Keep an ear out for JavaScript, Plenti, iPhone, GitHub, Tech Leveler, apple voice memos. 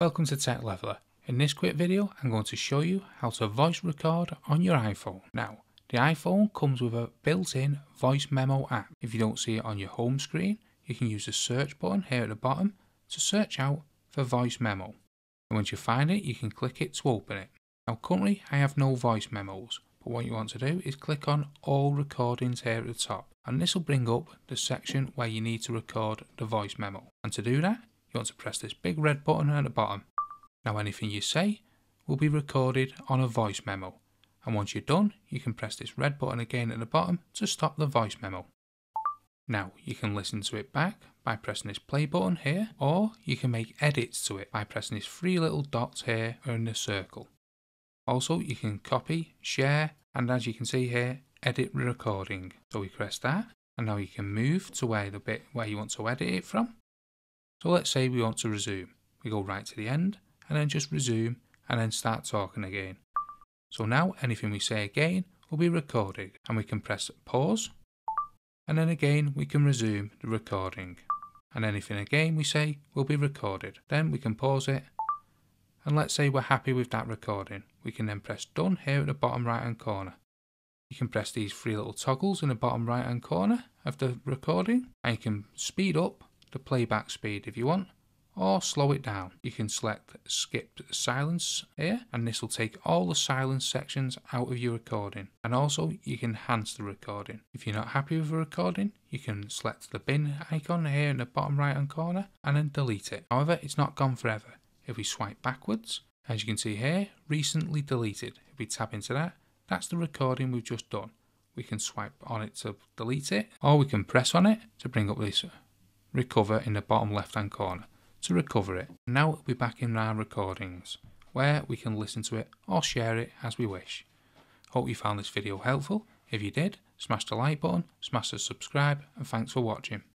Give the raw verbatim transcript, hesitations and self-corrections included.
Welcome to Tech Leveler. In this quick video I'm going to show you how to voice record on your iPhone. Now the iPhone comes with a built-in voice memo app. If you don't see it on your home screen, you can use the search button here at the bottom to search out for voice memo. And once you find it, you can click it to open it. Now currently I have no voice memos, but what you want to do is click on all recordings here at the top, and this will bring up the section where you need to record the voice memo. And to do that, you want to press this big red button at the bottom. Now anything you say will be recorded on a voice memo, and once you're done you can press this red button again at the bottom to stop the voice memo. Now you can listen to it back by pressing this play button here, or you can make edits to it by pressing these three little dots here or in the circle. Also you can copy, share, and as you can see here, edit recording. So we press that, and now you can move to where the bit where you want to edit it from. So let's say we want to resume. We go right to the end and then just resume and then start talking again. So now anything we say again will be recorded, and we can press pause and then again we can resume the recording, and anything again we say will be recorded. Then we can pause it, and let's say we're happy with that recording. We can then press done here at the bottom right hand corner. You can press these three little toggles in the bottom right hand corner of the recording, and you can speed up the playback speed if you want, or slow it down. You can select skip silence here, and this will take all the silence sections out of your recording. And also you can enhance the recording. If you're not happy with a recording, you can select the bin icon here in the bottom right hand corner and then delete it. However, it's not gone forever. If we swipe backwards, as you can see here, recently deleted. If we tap into that, that's the recording we've just done. We can swipe on it to delete it, or we can press on it to bring up this recover in the bottom left hand corner to recover it. Now it'll be back in our recordings where we can listen to it or share it as we wish. Hope you found this video helpful. If you did, smash the like button, smash the subscribe, and thanks for watching.